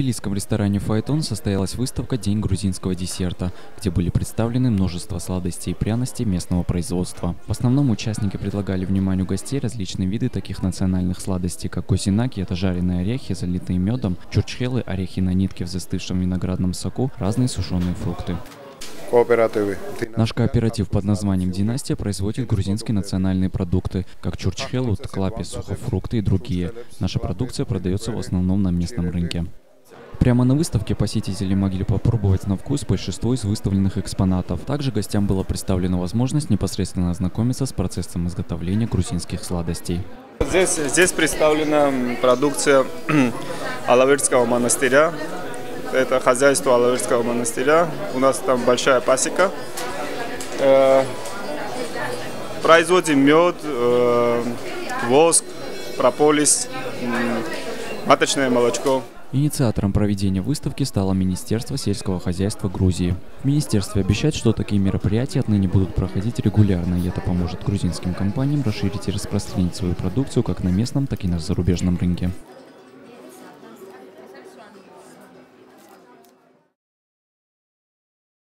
тбилисском ресторане «Файтон» состоялась выставка «День грузинского десерта», где были представлены множество сладостей и пряностей местного производства. В основном участники предлагали вниманию гостей различные виды таких национальных сладостей, как козинаки – это жареные орехи, залитые медом, чурчхелы – орехи на нитке в застывшем виноградном соку, разные сушеные фрукты. Наш кооператив под названием «Династия» производит грузинские национальные продукты, как чурчхелы, клапи, сухофрукты и другие. Наша продукция продается в основном на местном рынке. Прямо на выставке посетители могли попробовать на вкус большинство из выставленных экспонатов. Также гостям была представлена возможность непосредственно ознакомиться с процессом изготовления грузинских сладостей. Здесь представлена продукция Алавердского монастыря. Это хозяйство Алавердского монастыря. У нас там большая пасека. Производим мед, воск, прополис, маточное молочко. Инициатором проведения выставки стало Министерство сельского хозяйства Грузии. В министерстве обещают, что такие мероприятия отныне будут проходить регулярно, и это поможет грузинским компаниям расширить и распространить свою продукцию как на местном, так и на зарубежном рынке.